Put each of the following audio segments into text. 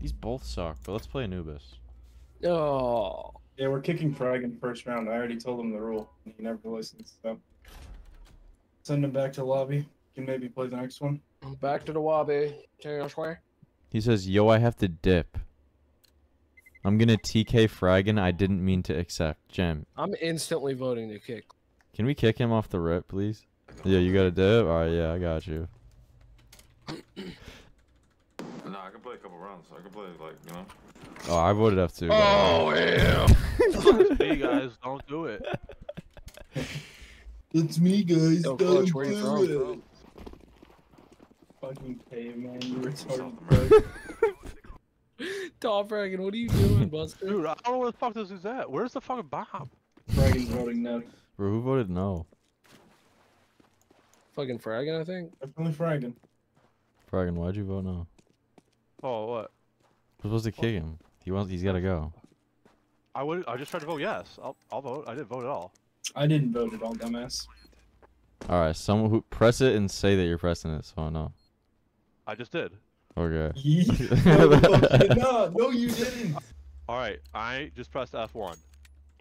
These both suck, but let's play Anubis. Oh. Yeah, we're kicking Frag in the first round. I already told him the rule. He never listens, so. Send him back to the lobby. Can maybe play the next one. Back to the lobby. He says, yo, I have to dip. I'm going to TK Fraggin. I didn't mean to accept. Gem. I'm instantly voting to kick. Can we kick him off the rip, please? Yeah, you got to dip? Alright, yeah, I got you. No, I can play a couple rounds. I can play, like, you know. Oh, I voted F2. Oh, yeah. Hey, guys, don't do it. It's me, guys. Yo, don't Clutch, do it. Fucking K, man. You retarded. Tom Fraggin, what are you doing, Buster? Dude, I don't know where the fuck this is at. Where's the fucking Bob? Fraggin's voting no. Bro, who voted no? Fucking Fraggin, I think. Definitely Fraggin. Fraggin, why'd you vote no? Oh, what? We're supposed to kick him. He wants. He's gotta go. I would. I just tried to vote yes. I'll vote. I didn't vote at all. I didn't vote at all, dumbass. All right. Someone who press it and say that you're pressing it. So no. I just did. Okay. No, you didn't. All right. I just pressed F1.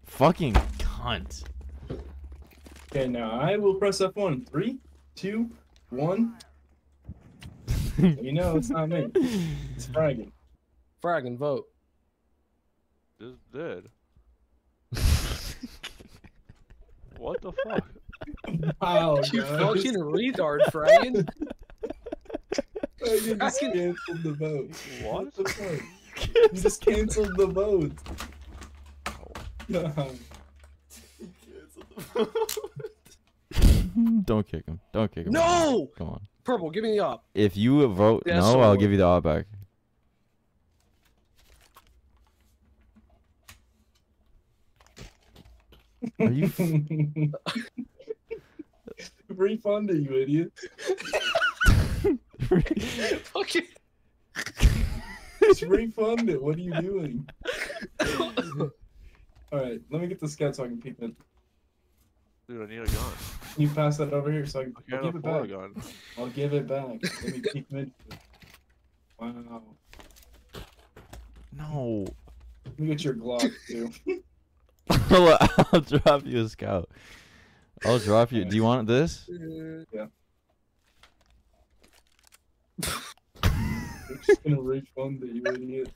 Fucking cunt. Okay. Now I will press F1. 3, 2, 1. You know it's not me. It's Fraggin. Fraggin, vote. Just did. What the fuck? Wow, you fucking retard, Fraggin. Fraggin just canceled the vote. What the fuck? You just canceled the vote. No. Canceled the vote. Don't kick him. Don't kick him. No! Come on. Purple, give me the op. If you vote no, so I'll give you the op back. Are you refund it, you idiot? Fuck it. Just refund it. What are you doing? All right, let me get the scout so I can peek it. Dude, I need a gun. Can you pass that over here so I can give it back? I'll give it back. Let me keep it. Wow. No. Let me get your Glock, too. I'll drop you a scout. I'll drop you. Do you want this? Yeah. I'm just gonna refund it, you idiot.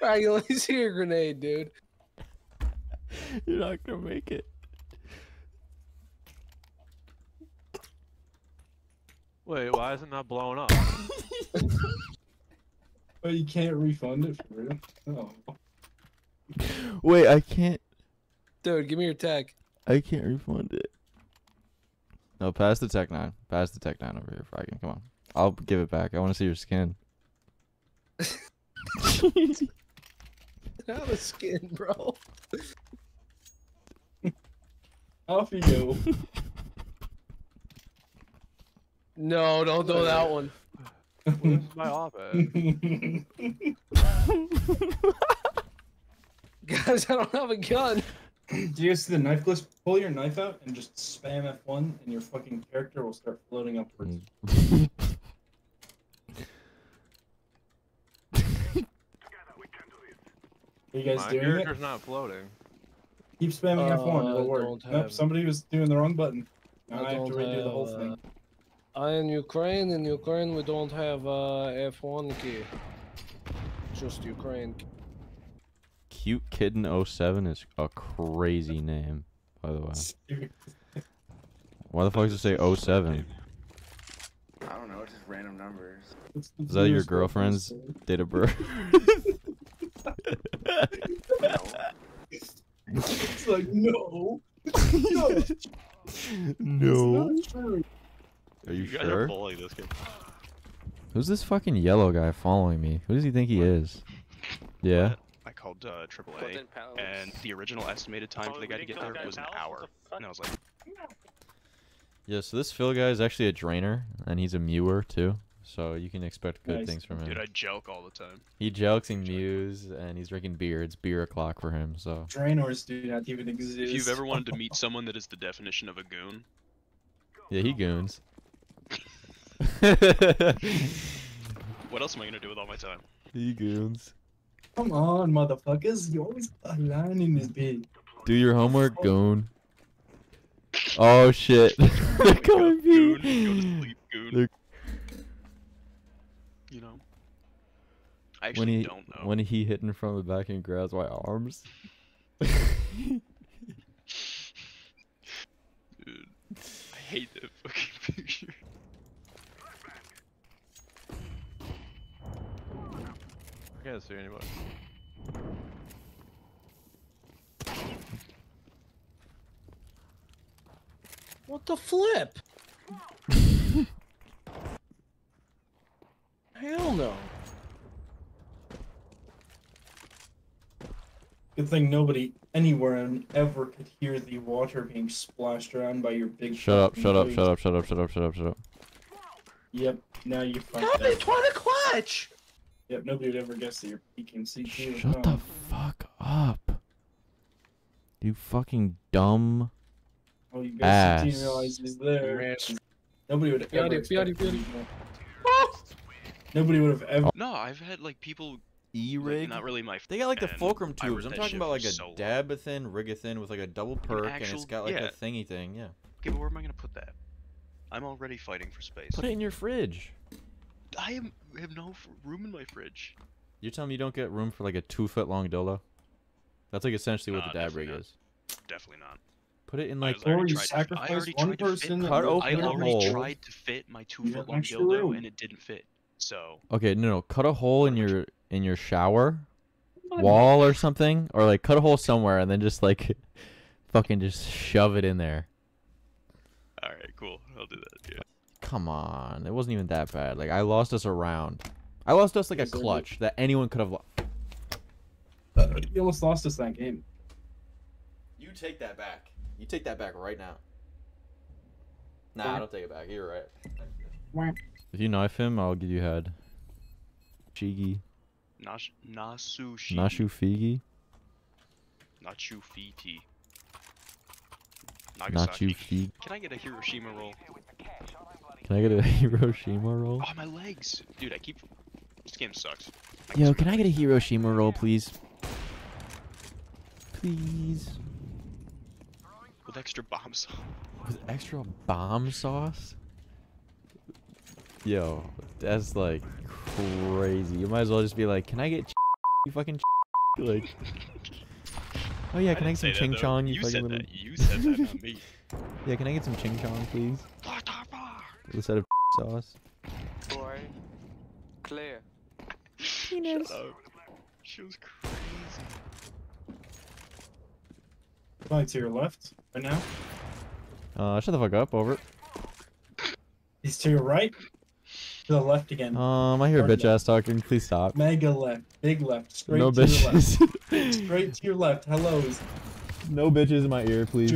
Alright, let me see your grenade, dude. You're not gonna make it. Wait, why is it not blowing up? But you can't refund it for real? Oh. Wait, I can't. Dude, give me your tech. I can't refund it. No, pass the Tech 9. Pass the Tech 9 over here, Fraggin. Come on. I'll give it back. I want to see your skin. Not a skin, bro. Off you go. No, don't throw that one. Where's my office? Guys, I don't have a gun. Do you guys see the knife glitch? Pull your knife out and just spam F1 and your fucking character will start floating upwards. Are you guys doing it? My character's not floating. Keep spamming F1, it'll work. Nope, somebody was doing the wrong button. Now I have to redo the whole thing. In Ukraine we don't have F1 key. Just Ukraine. Cute Kitten 07 is a crazy name, by the way. Why the fuck does it say 07? I don't know, it's just random numbers. Is that your girlfriend's date of birth? It's like, no. No. No. It's not true. Are you sure? You guys are bullying this kid. Who's this fucking yellow guy following me? Who does he think he is? Yeah. I called AAA, and the original estimated time for the guy to get there was an hour. And I was like... Yeah, so this Phil guy is actually a drainer, and he's a mewer, too. So you can expect good things from him. Dude, I joke all the time. He jokes and mews, and he's drinking beer. It's beer o'clock for him, so... Drainers do not even exist. If you've ever wanted to meet someone that is the definition of a goon... Yeah, he goons. What else am I gonna do with all my time? You goons. Come on, motherfuckers. You always lying in this bitch. Do your homework, goon. Oh shit. They're coming, goon. Go to sleep, goon. They're... You know. I actually don't know. When he hit in from the back and grabs my arms. Dude, I hate that fucking picture. I can't see anybody. What the flip? Hell no. Good thing nobody anywhere ever could hear the water being splashed around by your big. Shut up! Shut up! Shut up! Shut up! Shut up! Shut up! Shut up! Yep. Now you. Nobody trying to clutch. Yep. Nobody would ever guess that you're peeking CQ. Shut the fuck up! You fucking dumb. Oh, you guys didn't realize he's there. Nobody would ever. Nobody would have ever. No, I've had like people. E-rig? Not really my. They got like the fulcrum tubes. I'm talking about like a dabathin, rigathin with like a double perk, an actual, and it's got like a thingy thing. Yeah. Okay, but where am I gonna put that? I'm already fighting for space. Put it in your fridge. I have no room in my fridge. You're telling me you don't get room for like a 2-foot long dildo? That's like essentially what the dab rig is. Definitely not. Put it in like. Or you sacrifice one person. Cut open a hole. I already tried to fit my 2-foot long dildo and it didn't fit. So. Okay, no, cut a hole in your. In your shower wall or something, or like cut a hole somewhere and then just like fucking just shove it in there. All right, cool. I'll do that. Yeah. Come on, it wasn't even that bad. Like I lost us a round. I lost us like a clutch that anyone could have lost. You almost lost us that game. You take that back. You take that back right now. Nah, I don't take it back. You're right. If you knife him, I'll give you head. Shigi. Nashufigi? Nashufiti. Nagasaki. Can I get a Hiroshima roll? Can I get a Hiroshima roll? Oh, my legs! Dude, I keep... This game sucks. Yo, can I get a Hiroshima roll, please? Please? With extra bomb sauce. With extra bomb sauce? Yo, that's like crazy. You might as well just be like, can I get you fucking like, oh yeah, can I get some ching chong? You said that, not me. Yeah, can I get some ching chong, please? Instead of sauce. Boy, Claire. Shut up. She was crazy. Probably to your left, right now. Shut the fuck up, over. He's to your right. To the left again. I hear bitch ass talking. Please stop. Mega left. Big left. Straight no to bitches. Your left. Straight to your left. Hello. No bitches in my ear, please.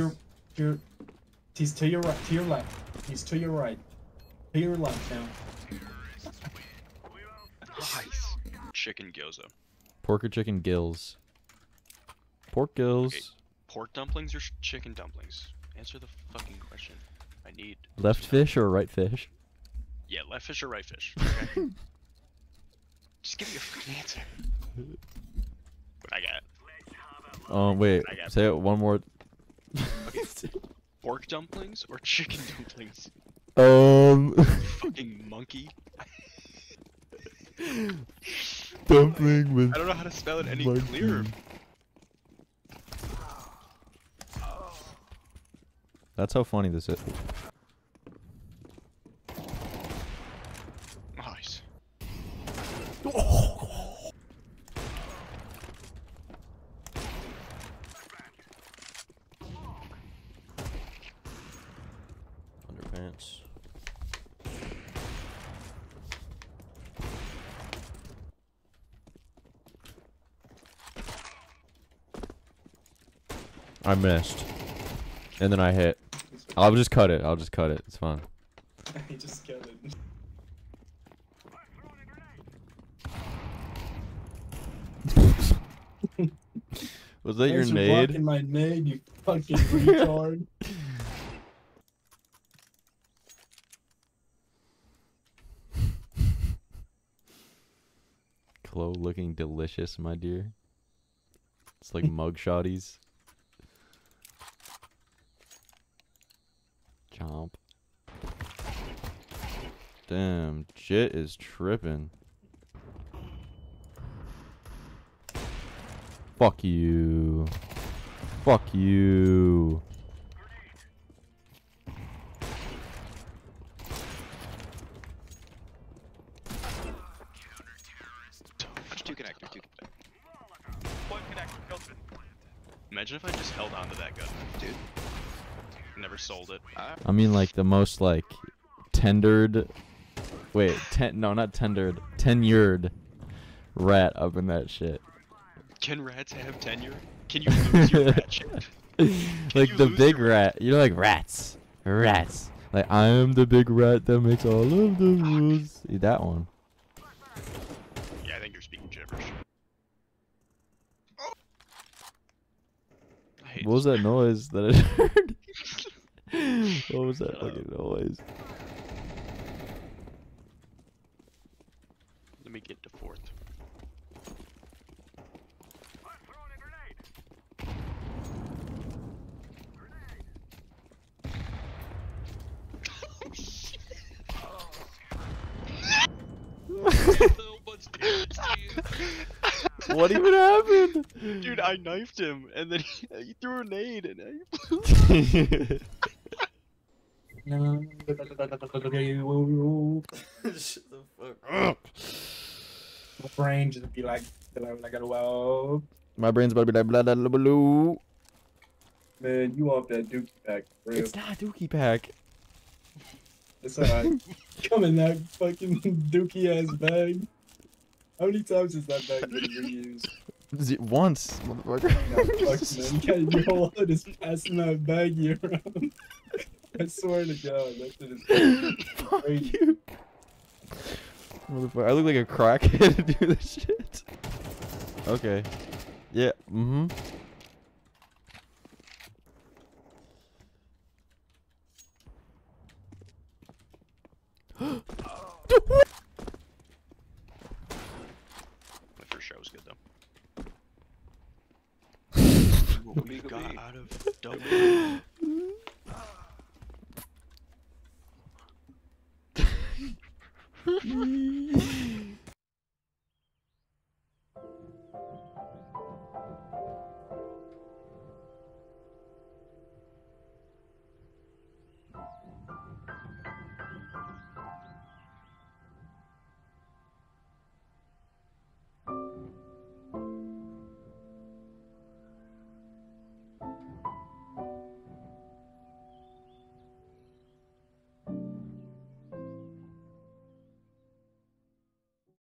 He's to your right. To your left. He's to your right. To your left now. Nice. Chicken gyoza. Pork or chicken gills? Pork gills. Okay. Pork dumplings or chicken dumplings? Answer the fucking question. I need. Left fish or right fish? Yeah, left fish or right fish. Okay. Just give me a freaking answer. What I got? Wait. I got say it one more. Okay. Pork dumplings or chicken dumplings? You fucking monkey. Dumpling with. I don't know how to spell it any clearer. Oh. That's how funny this is. I missed, and then I hit. I'll just cut it. I'll just cut it. It's fine. I just killed it. Was that your nade? Blocking my nade, you fucking retard. flow looking delicious, my dear. It's like mug shotties. Chomp. Damn, Jit is tripping. Fuck you. Fuck you. Imagine if I just held onto that gun, dude. Never sold it. I mean, like the most like tendered. Wait, no, not tendered. Tenured rat up in that shit. Can rats have tenure? Can you lose your rat shit? Like the big rat. You're like, rats. Rats. Like, I am the big rat that makes all of the rules. That one. Yeah, I think you're speaking gibberish. What was that noise that I heard? What was that fucking noise? Let me get to fourth. I'm throwing a grenade. Grenade. What even happened? Dude, I knifed him, and then he threw a nade, and shut the fuck up. My brain just be like, my brain's about to be like, blah, blah, blah, blah. Man, you want that dookie pack, bro. It's not dookie pack. It's alright. Come in that fucking dookie-ass bag. How many times is that bag been reused? Once, motherfucker. No, fuck, man. Your whole head is passing that bag you around. I swear to God, that shit is crazy. You. Motherfucker, I look like a crackhead to do this shit. Okay. Yeah, mm-hmm. We got out of double.